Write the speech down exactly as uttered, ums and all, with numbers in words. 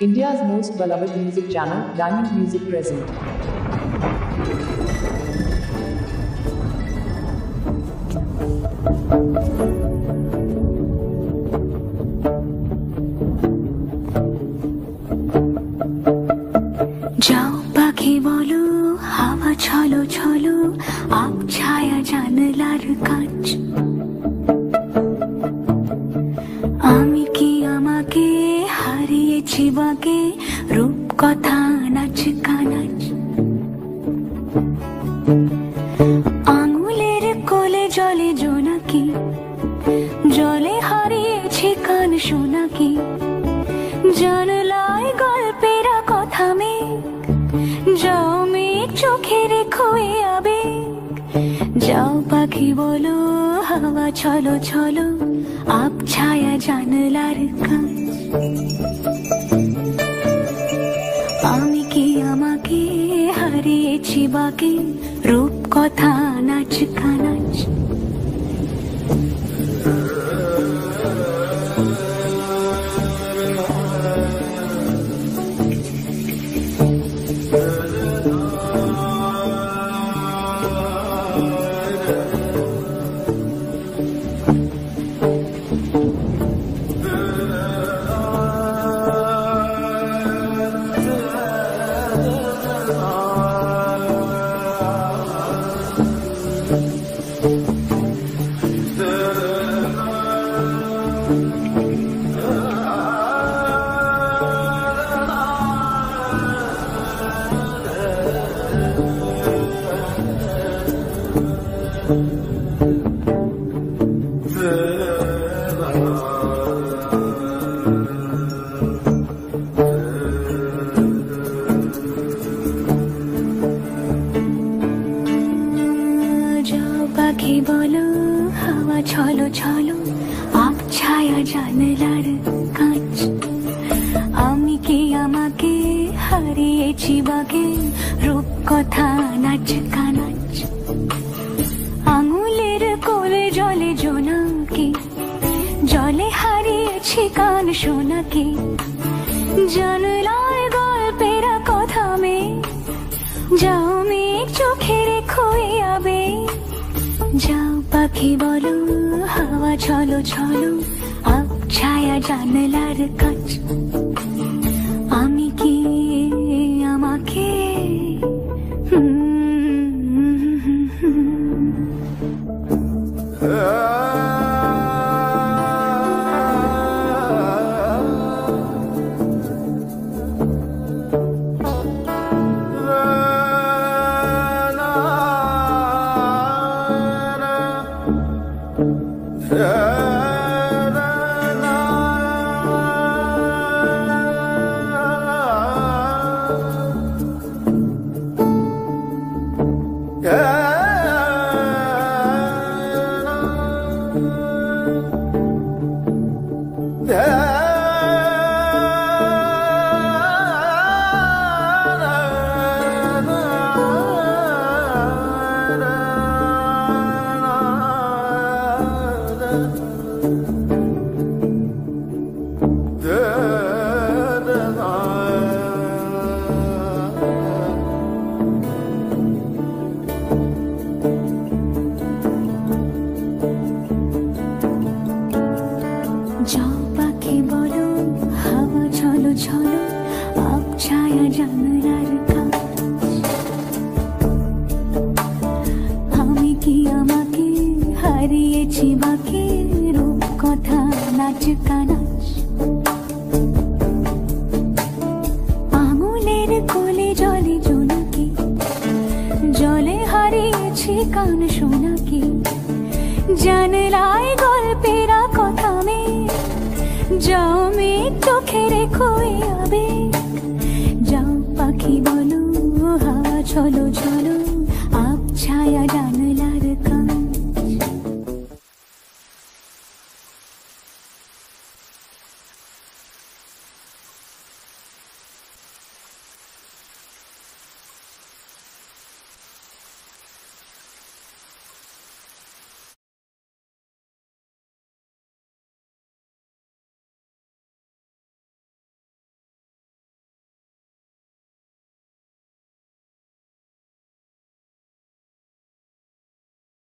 India's most beloved music channel, Diamond Music present. जाओ पाखी बोलो हावा छलो छलो आप छाया জানলার কাচ আমি কি আমাকে হারিয়েছি বাকে রূপ কথা নাচ কানাচ আঙুলের কোলে জলে জোনাকি জলে হারিয়েছি কান সোনাকি জানলায় গল্পের কথা মে जाओ में चोखे खोए आवेग जाओ पाखी बोलो हवा चलो चलो आप छाया जानलार काच आमी की आमाके हारिएछि बाके रूप कथा नाच कानाच। पाखी बोलो हवा छलो छलो आप छाया जानलार काच आमी की आमाके हारिएछि बाके रूप कथा नाच कानाच आঙুলের কোলে জলে জোনাকি জলে হারিয়েছি কান সোনাকি জানলায় গল্পের কথা মে যাও মে চোখের খোয়ে আবে जाओ पाखी बोलो हवा चलो चलो आप छाया जानलार काच आमी की आमाके जाओ पाखी बोलो हवा चलो चलो आप छाया जानलार काच आमी की आमाके हारिएछि बाके रूप कथा नाच कानाच आঙুলের কোলে জলে জোনাকি জলে হারিয়েছি কান সোনাকি জানলায় গল্পের কথা মে जाओ में चोखेर खोए आवेग जाओ पाखी बोलो हवा चलो चलो।